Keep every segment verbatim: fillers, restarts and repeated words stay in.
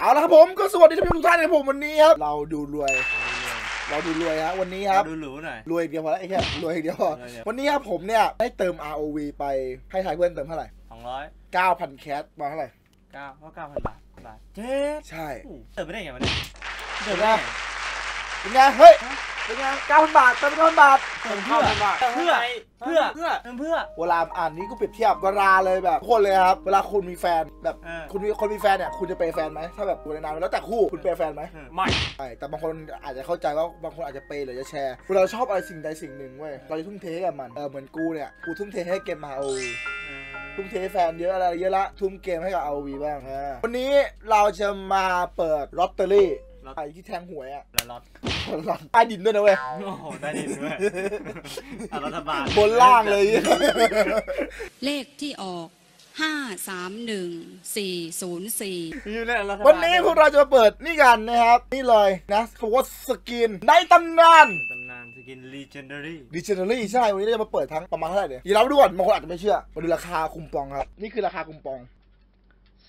เอาละครับผมก็สวัสดีท่านผู้ชมทุกท่านนะครับผมวันนี้ครับเราดูรวยเราดูรวยฮะวันนี้ครับดูหรูหน่อยรวยเดียวพอแล้วไอ้แค่รวยเดียวพอวันนี้ครับผมเนี่ยได้เติม อาร์ โอ วี ไปให้ทายเพื่อนเติมเท่าไหร่สองร้อยเก้าพันแคสมาเท่าไหร่เก้าก็เก้าพันบาทบาทเจ๊ใช่เติมไปได้ไงวันนี้เติมได้เป็นไงเฮ้ยเป็นไงเก้าพันบาทเติมเก้าพันบาทเติมเพื่อเพื่อเพื่อเพื่อเพื่อเวลาอ่านนี้ก็เปรียบเทียบเวลาเลยแบบคนเลยครับเวลาคุณมีแฟนแบบคุณมีคนมีแฟนเนี่ยคุณจะเปย์แฟนไหมถ้าแบบดูในนามแล้วแต่คู่คุณเปย์แฟนไหมไม่แต่บางคนอาจจะเข้าใจว่าบางคนอาจจะเปย์หรือจะแชร์เราชอบอะไรสิ่งใดสิ่งหนึ่งเว้ยเราจะทุ่มเทกับมันเออเหมือนกูเนี่ยกูทุ่มเทให้เกมมาโอทุ่มเทแฟนเยอะอะไรเยอะละทุ่มเกมให้กับ อาร์ โอ วี บ้างวันนี้เราจะมาเปิดลอตเตอรี่ไอ้ที่แทงหวยอ่ะแล้วล็อตล็อตใต้ดินด้วยนะเว้ยโอ้โหใต้ดินด้วยรัฐบาลบนล่างเลยเลขที่ออกห้าสามหนึ่งสี่ศูนย์สี่วันนี้พวกเราจะมาเปิดนี่กันนะครับนี่เลยนะเขาว่าสกินในตำนานตำนานสกิน legendary legendary ใช่วันนี้เราจะมาเปิดทั้งประมาณเท่าไหร่เดี๋ยวเราดูก่อนบางคนอาจจะไม่เชื่อมาดูราคาคูปองครับนี่คือราคาคูปอง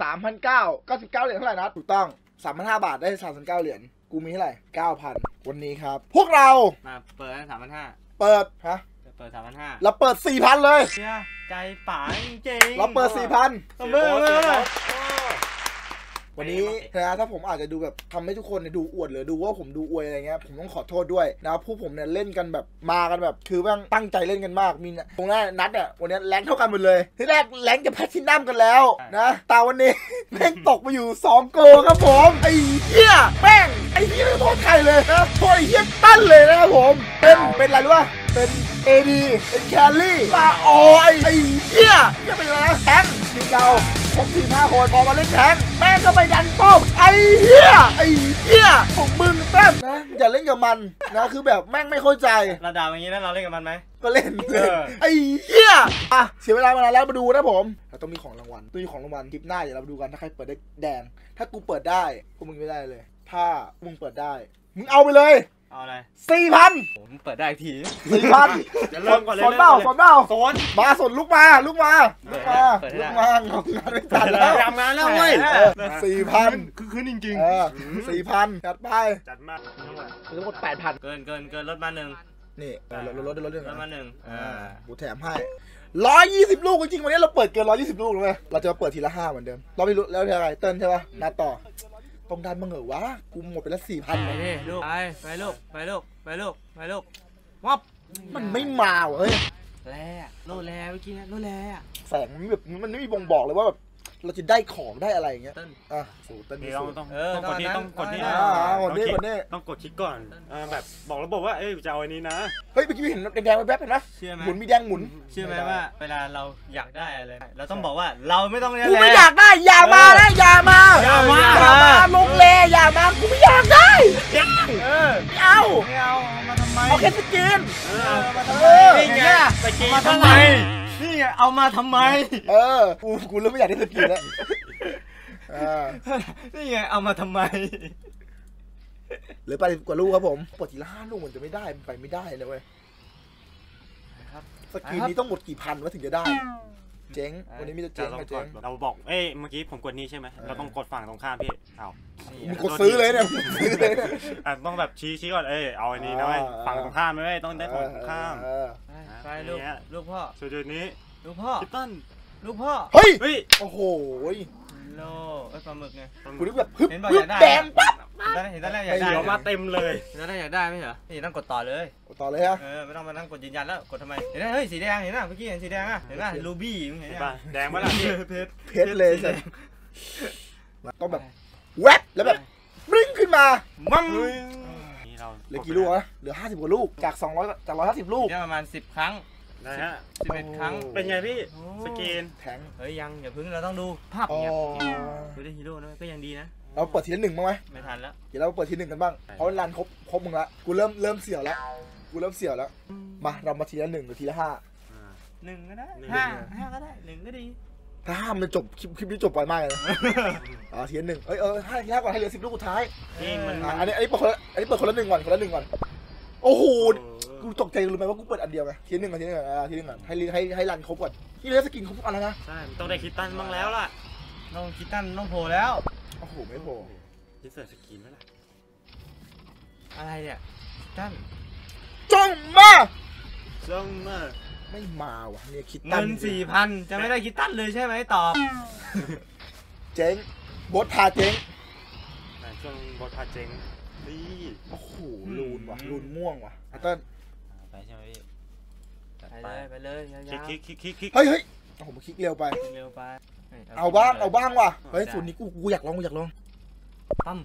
สามพันเก้าเก้าสิบเก้าเหรียญเท่าไหร่นะถูกต้องสามพันห้าบาทได้สามสิบเก้าเหรียญกูมีเท่าไหร่เก้าพันวันนี้ครับพวกเรามาเปิดสามพันห้าเปิดฮะเปิดสามพันห้าเราเปิดสี่พันเลยเนี่ยใจป๋าจริงเราเปิดสี่พันเบิร์เลยวันนี้นะถ้าผมอาจจะดูแบบทำให้ทุกคนดูอวดหรือดูว่าผมดูอวยอะไรเงี้ยผมต้องขอโทษด้วยนะผู้ผมเนี่ยเล่นกันแบบมากันแบบคือบ้างตั้งใจเล่นกันมากมีตรงนั้นนัดอ่ะวันนี้แรงเท่ากันหมดเลยที่แรกแรงจะแพทชินัมกันแล้วนะแต่วันนี้แม่งตกมาอยู่สองโกครับผมไอ้เหี้ยแม่งไอ้เหี้ยไม่โทษใครเลยนะโทษไอ้เหี้ยตั้นเลยนะครับผมเป็นเป็นอะไรรู้ป่ะเป็นเอดีเป็นแคลรี่ปลาออยไอ้เหี้ยจะเป็นอะไรนะแทงดิเกาครบสี่ห้าคนพอมาเล่นแทงแม่งก็ไปดันป้อมไอ้เหี้ยไอ้เหี้ยของมึงแป๊บนะอย่าเล่นกับมันนะคือแบบแม่งไม่เข้าใจระดับอย่างนี้แล้วเราเล่นกับมันไหมก็เล่นเลยไอ้เหี้ยอ่ะเสียเวลามานานแล้วมาดูนะผมเราต้องมีของรางวัลตู้ของรางวัลคลิปหน้าเดี๋ยวเราดูกันถ้าใครเปิดได้แดงถ้ากูเปิดได้พวกมึงไม่ได้เลยถ้ามึงเปิดได้มึงเอาไปเลยเอาอะไรสี่พันผมเปิดได้อีกทีสี่พันจะเริ่มก่อนเลยสนเบ้าสนเบ้าสนมาสนลุกมาลุกมาลุกมาลุกมาทำงานไม่จัดแล้วทำงานแล้วเว้ยสี่พันคือขึ้นจริงๆสี่พันจัดไปจัดมากทั้งหมดแปดพันเกินเกินเกินลดมาหนึ่งนี่ลดลดลดมาหนึ่งอ่าบูแถมให้ร้อยยี่สิบลูกจริงวันนี้เราเปิดเกินร้อยยี่สิบลูกเลยเราจะมาเปิดทีละห้าเหมือนเดิมเราไม่รู้แล้วอะไรเติ้ลใช่ป่ะนัดต่อตรงดันมึงเหรอวะกูหมดไปแล้วสี่พันไปลูกไปไปลูกไปลูกไปลูกไปลูกวับมันไม่มาเว้ยแร่โลแร่เมื่อกี้นะโลแร่แสงมันแบบมันไม่มีบ่งบอกเลยว่าแบบเราจะได้ของได้อะไรอย่างเงี้ยอ่ะสูตรนี้ต้องกดนี่ต้องกดนี่ต้องกดชิดก่อนแบบบอกระบบว่าเอ้ยจะเอาอันนี้นะเฮ้ยเมื่อกี้เห็นแดงแว๊บๆเห็นไหมหมุนมีแดงหมุนเชื่อไหมว่าเวลาเราอยากได้อะไรเราต้องบอกว่าเราไม่ต้องกูไม่อยากได้อย่ามานะอย่ามาอย่ามาลงเลอย่ามากูไม่อยากได้เออเอาเอามาทำไมเอาแค่สกินเออนี่ไงสกินมาทำไมนี่ไงเอามาทำไมเออกูกูเริ่มไม่อยากได้สกินแล้วนี่ไงเอามาทำไมเหลือไปกว่าลูกครับผมปกติละห้าลูกมันจะไม่ได้ไปไม่ได้เลยเว้ยสกินนี้ต้องหมดกี่พันวะถึงจะได้เจ๊งวันนี้มีแต่เจ๊งไปเจ๊งเราบอกเอ้ยเมื่อกี้ผมกดนี้ใช่ไหมเราต้องกดฝั่งตรงข้ามพี่เอากดซื้อเลยเนี่ยซื้อเลยต้องแบบชี้ชี้ก่อนเอ้ยเอาอันนี้นะเว้ยฝั่งตรงข้ามไม่ได้ต้องได้ฝั่งตรงข้ามใช่ลูกลูกพ่อจุดจุดนี้ลูกพ่อคิตตันลูกพ่อเฮ้ยโอ้โหโล่ไอ้ปลาหมึกไงคุณนึกแบบพึบแดงปั๊บเห็นตอนแรกอยากได้เดี๋ยวมาเต็มเลยเห็นตอนแรกอยากได้ไหมเหรอเห็นต้องกดต่อเลยกดต่อเลยฮะเออไม่ต้องมานั่งกดยืนยันแล้วกดทำไมเห็นไหมเฮ้ยสีแดงเห็นไหมเมื่อกี้เห็นสีแดงอ่ะเห็นไหมรูบี้เห็นไหมแดงมาแล้วเพชรเพชรเลยใช่ต้องแบบแว๊บแล้วแบบริ้งขึ้นมามั่งเหลือกี่ลูกนะเหลือห้าสิบกว่าลูกจากสองร้อยจากร้อยห้าสิบลูกประมาณสิบครั้งนะฮะสิบเอ็ดครั้งเป็นไงพี่สเกนแข็งเฮ้ยยังอย่าพึ่งเราต้องดูภาพเนี่ยดูได้ฮีโร่นะก็ยังดีนะเราเปิดทีละหนึ่งบ้างไหมไม่ทันแล้วเดี๋ยวเราเปิดทีหนึ่งกันบ้างเพราะรันครบครบมึงละกูเริ่มเริ่มเสี่ยวแล้วกูเริ่มเสี่ยวแล้วมาเรามาทีละหนึ่งหรือทีละห้าหนึ่งก็ได้ห้าห้าก็ได้หนึ่งก็ดีถ้าห้ามันจบคลิปคลิปนี้จบไปมากเลยนะอ๋อทีละหนึ่งเอ้ยเออห้าทีละก่อนให้เหลือสิบลูกสุดท้ายอันนี้อันนี้เปิดอันนี้เปิดคนละหนึ่งก่อนคนละหนึ่งก่อนโอ้โหกูตกใจรู้ไหมว่ากูเปิดอันเดียวไงทีหนึ่งก่อนทีหนึ่งก่อนทีหนึ่งก่อนให้ให้ให้รันครบก่อนนี่เลยสกินครบทุกอันแล้วนะใช่ต้องได้คิดตันบ้างแล้วล่ะต้องคิดตันต้องโผล่แล้วโอ้โห โผล่ไม่โผล่ที่เสิร์ชสกินแล้วล่ะอะไรเนี่ยตั้นจ้องมาจ้องมาไม่มาว่ะเนี่ยคิดตั้นเงินสี่พันจะไม่ได้คิดตั้นเลยใช่ไหมตอบเจ๊งบดพาเจ๊งช่วงบดพาเจ๊งนี่โอ้โหลูนว่ะลูนม่วงว่ะไอ้ต้นไปใช่ไหมพี่ไปเลยไปเลยคิกคิกคิกคิกเฮ้ยเฮ้ยผมคิกเร็วไปเร็วไปเอาบ้างเอาบ้างว่ะเฮ้ยส่วนนี้กูกูอยากลองกูอยากลองตั้ม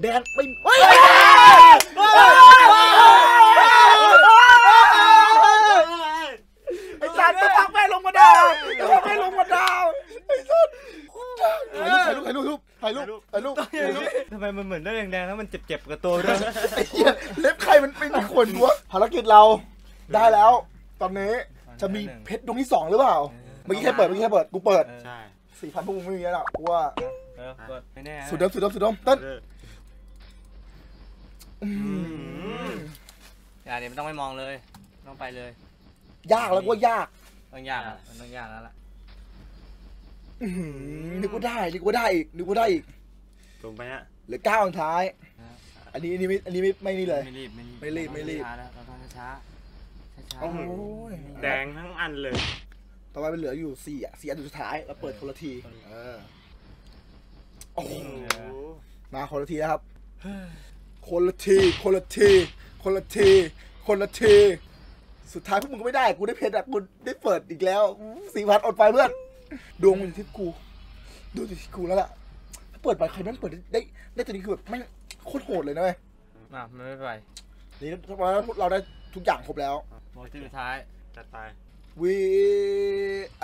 แดงไม่เฮ้ยไอ้สัตว์จะพักแม่ลงมาดาวจะพักแม่ลงมาดาวไอ้สัตว์ถ่ายรูปถ่ายรูปถ่ายรูปถ่ายรูปถ่ายรูปทำไมมันเหมือนได้แดงๆแล้วมันเจ็บๆกับตัวด้วยไอ้เหี้ยเล็บใครมันไม่มีขนวะภารกิจเราได้แล้วตอนนี้จะมีเพชรดวงที่สองหรือเปล่าเมื่อกี้แค่เปิดเมื่อกี้แค่เปิดกูเปิดใช่สี่พันพวกมึงไม่มีแล้วกูว่าสุดดมสุดดมสุดดมต้นอย่าเดี๋ยวไม่ต้องไม่มองเลยต้องไปเลยยากแล้วกูว่ายากต้องยากมันต้องยากแล้วล่ะนึกว่าได้นึกว่าได้อีกนึกว่าได้อีกตรงไปฮะเหลือเก้าอันท้ายอันนี้อันนี้ไม่อันนี้ไม่ไม่นี่เลยไม่รีบไม่รีบไม่รีบเราต้องช้าช้าแดงทั้งอันเลยต่อไปมันเหลืออยู่สี่อ่ะสี่อันสุดท้ายเราเปิดคนละทีโอ้โหมาคนละทีนะครับคนละทีคนละทีคนละทีคนละทีสุดท้ายพวกมึงก็ไม่ได้กูได้เพชรอ่ะกูได้เปิดอีกแล้วสี่พันอดไปเพื่อนดวงมันอยู่ที่กูดูอยู่ที่กูแล้วล่ะถ้าเปิดไปใครแม่งเปิดได้ได้ตัวนี้คือแบบแม่งโคตรโหดเลยนะเว้ยอ่ะมันไม่ไปนี่เราได้ทุกอย่างครบแล้วโมจิสุดท้ายจะตาย We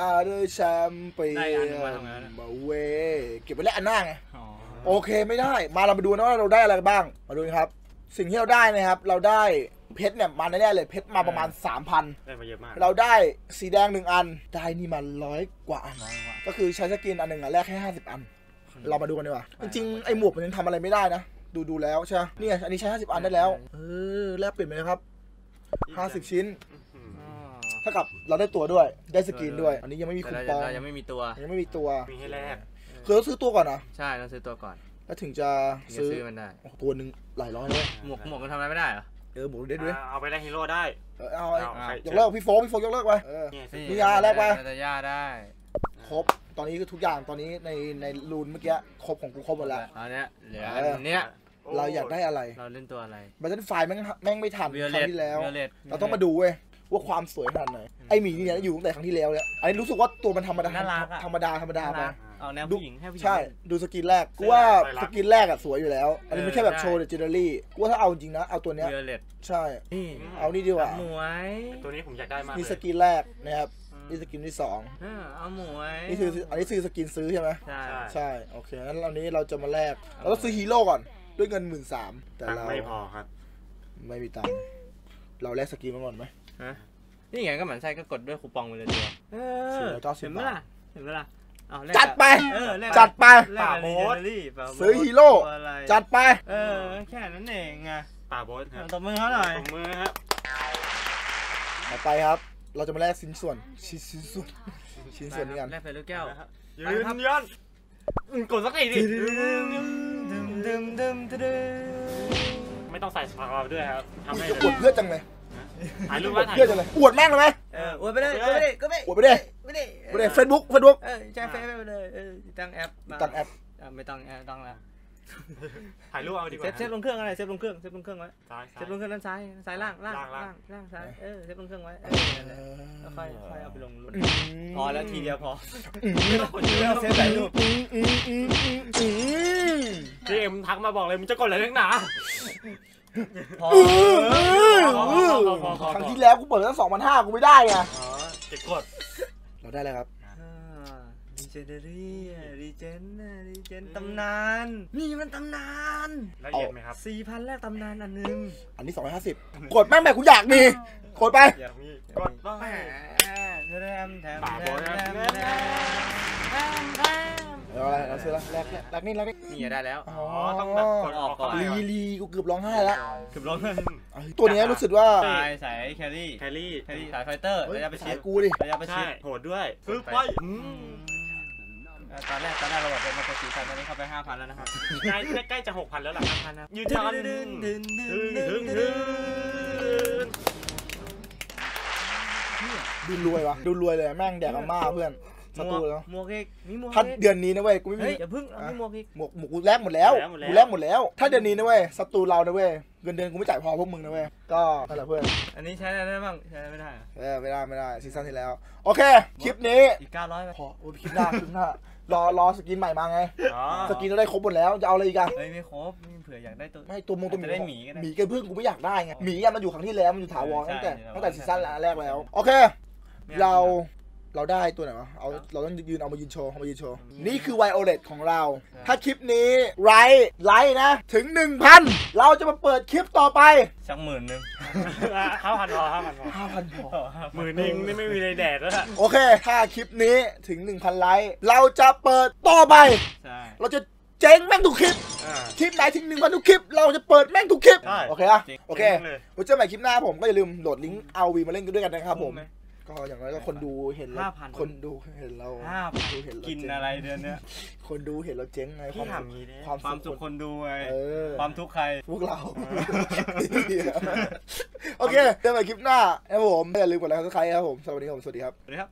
are the champion ได้อันมาทำงานมาเวเก็บไปแล้วอันหน้าไงโอเคไม่ได้มาเรามาดูนะว่าเราได้อะไรบ้างมาดูครับสิ่งที่เราได้นะครับเราได้เพชรเนี่ยมาแน่ๆเลยเพชรมาประมาณ สามพัน ได้มาเยอะมากเราได้สีแดงหนึ่งอันได้นี่มาร้อยกว่าอันก็คือใช้สกินอันหนึ่งอ่ะแลกแค่ห้าสิบอันเรามาดูกันดีกว่าจริงๆไอหมวกมันยังทำอะไรไม่ได้นะดูดูแล้วใช่เนี่ยอันนี้ใช้ห้าสิบอันได้แล้วเออแลกเปลี่ยนไปนะครับห้าสิบชิ้นเท่ากับเราได้ตัวด้วยได้สกินด้วยอันนี้ยังไม่มีคูปองยังไม่มีตัวยังไม่มีตัวมีให้แลกคือต้องซื้อตัวก่อนนะใช่ต้องซื้อตัวก่อนแล้วถึงจะซื้อมันได้ตัวหนึ่งหลายร้อยเลยหมวกหมวกมันทำอะไรไม่ได้เหรอเออหมวกได้ด้วยเอาไปได้ฮีโร่ได้เอายกเลิกพี่โฟกพี่โฟกยกเลิกไปมียาแลกไปยาได้ครบตอนนี้คือทุกอย่างตอนนี้ในในรูนเมื่อกี้ครบของกูครบหมดแล้วอันเนี้ยเหลืออันเนี้ยเราอยากได้อะไรเราเล่นตัวอะไรบัตเทิลไฟล์แม่งแม่งไม่ทันครั้งที่แล้วเราต้องมาดูเว้ยว่าความสวยขนาดไหนไอหมีนี่เนี่ยอยู่ตั้งแต่ครั้งที่แล้วแล้วอันนี้รู้สึกว่าตัวมันธรรมดาธรรมดาธรรมดาไปเอาแนวผู้หญิงให้ผู้หญิงใช่ดูสกินแรกกูว่าสกินแรกอะสวยอยู่แล้วอันนี้ไม่ใช่แบบโชว์เดจิเนอรี่กูว่าถ้าเอาจริงนะเอาตัวเนี้ยใช่เอานี่ดีกว่าหมวยตัวนี้ผมอยากได้มากนี่สกินแรกนะครับนี่สกินที่สองเอาหมวยนี่คืออันนี้ซื้อสกินซื้อใช่ไหมใช่ใช่โอเคงั้นวันนี้เราจะมาแลกเราต้องซื้อฮีโร่ก่อนด้วยเงินหมื่นสามแต่เราไม่พอครับไม่มีตังค์เราแลกสกินมาก่อนไหมนี่ไงก็เหมือนใช่ก็กดด้วยคูปองไปเลยเดียวเห็นไหมล่ะเห็นไหมล่ะจัดไปจัดไปป่าโบสซื้อฮีโร่จัดไปเออแค่นั้นเองไงป่าโบสตบมือเขาหน่อยตบมือครับต่อไปครับเราจะมาแลกชิ้นส่วนชิ้นส่วนชิ้นส่วนนี้กันแลกเพชรแก้วยืนยันกดสักทีดิไม่ต้องใส่ปากเราด้วยครับทำให้ปวดเพื่อจังเลยถ่ายรูปว่าถ่ายรูปอะไรอวดแม่งเลยไหมอวดไปเลยก็ไม่ได้ก็ไม่อวดไปเลยไม่ได้ไม่ได้เฟซบุ๊กเฟซบุ๊กใช้เฟซไปเลยตั้งแอปตั้งแอปไม่ตั้งแอปตั้งแล้วถ่ายรูปเอาดีกว่าเซฟลงเครื่องอะไรเซฟลงเครื่องเซฟลงเครื่องไว้เซฟลงเครื่องด้านซ้ายซ้ายล่างล่างล่างล่างซ้ายเออเซฟลงเครื่องไว้แล้วค่อยค่อยเอาไปลงพอแล้วทีเดียวพอไม่ต้องกดเยอะเซฟถ่ายรูปเจมทักมาบอกเลยมึงจะกดอะไรนักหนาครั้งที่แล้วกูเปิดตั้งสองพันห้ากูไม่ได้ไงอ๋อเจ็บกดเราได้เลยครับรีเจนเดอรี่รีเจนรีเจนตำนานนี่มันตำนานละเอียดไหมครับสี่พันแรกตำนานอันนึงอันนี้สองร้อยห้าสิบกดแม่งแม่กูอยากมีกดไปกดต้องแหมแรมแถมแรมแรมแรมแรมแล้วอะไรเราซื้อแล้วแรกแรกนี่แรกนี่ได้แล้วอ๋อต้องแบบกดออกก่อนลีลีกูเกือบร้องไห้แล้วเกือบร้องไห้ตัวนี้รู้สึกว่าสายสายแครี่แครี่แครี่สายไฟเตอร์ระยะประชิดกูดิระยะประชิดโหดด้วยปึ๊บไป ตอนแรกตอนแรกเราแบบเป็นมาสี่พันตอนนี้เข้าไปห้าพันแล้วนะครับใกล้ใกล้จะหกพันแล้วหลังห้าพันนะยืนตอนดูรวยวะดูรวยเลยแม่งแดกอาม่าเพื่อนสตูแล้วหมวกเอกมีหมวกถ้าเดือนนี้นะเว้ยกูไม่มีอย่าพึ่งมีหมวกเอกหมวกหมวกกูแลกหมดแล้วกูแลกหมดแล้วถ้าเดือนนี้นะเว้ยสตูเรานะเว้ยเงินเดือนกูไม่จ่ายพอพวกมึงนะเว้ยก็นั่นแหละเพื่อนอันนี้ใช้ได้ไหมบ้างใช้ไม่ได้เออไม่ได้ไม่ได้ซีซั่นที่แล้วโอเคคลิปนี้อีกเก้าร้อยพอโอ้คลิปหน้าคลิปหน้ารอรอสกินใหม่มาไงสกินเราได้ครบหมดแล้วจะเอาอะไรอีกอ่ะไม่ครบเผื่ออยากได้ตัวไม่ตัวมงตัวหมีหมีกันพึ่งกูไม่อยากได้ไงหมีมันอยู่ครั้งที่แล้วมันอยู่ถาวรตั้งแต่ตั้งแต่ซีซั่นแรกแล้วโอเคเราเราได้ตัวไหนวะเอาเราต้องยืนเอามายืนโชว์เอามายืนโชว์นี่คือ ไวโอเลต ของเราถ้าคลิปนี้ไลค์ไลค์นะถึง หนึ่งพัน เราจะมาเปิดคลิปต่อไปสักหมื่นหนึ่งห้าพันพอห้าพันพอห้าพันพอหมื่นหนึ่งนี่ไม่มีอะไรแดดแล้วล่ะโอเคถ้าคลิปนี้ถึง หนึ่งพัน ไลค์เราจะเปิดต่อไปเราจะเจ๊งแม่งทุกคลิปคลิปไหนถึงหนึ่งพันทุกคลิปเราจะเปิดแม่งทุกคลิปโอเคอะโอเคเจอใหม่คลิปหน้าผมก็อย่าลืมโหลดลิงก์ อาร์ โอ วี มาเล่นกันด้วยกันนะครับผมก็อย่างไรก็คนดูเห็นเราคนดูเห็นเรากินอะไรเดือนเนี้ยคนดูเห็นเราเจ๊งไงความสุขคนดูไงความทุกข์ใครพวกเราโอเคเจอกันคลิปหน้าครับผมอย่าลืมกดไลค์ซับสไครบ์ครับผมสวัสดีครับสวัสดีครับสวัสดีครับ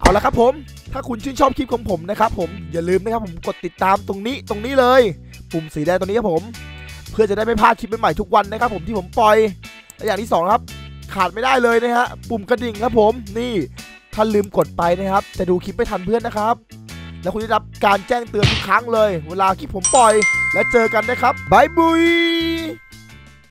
เอาละครับผมถ้าคุณชื่นชอบคลิปของผมนะครับผมอย่าลืมนะครับผมกดติดตามตรงนี้ตรงนี้เลยปุ่มสีแดงตรงนี้ครับผมเพื่อจะได้ไม่พลาดคลิปใหม่ๆทุกวันนะครับผมที่ผมปล่อยและอย่างที่สองครับขาดไม่ได้เลยนะฮะปุ่มกระดิ่งครับผมนี่ถ้าลืมกดไปนะครับจะดูคลิปไม่ทันเพื่อนนะครับแล้วคุณจะรับการแจ้งเตือนทุกครั้งเลยเวลาคลิปผมปล่อยและเจอกันนะครับบายบุย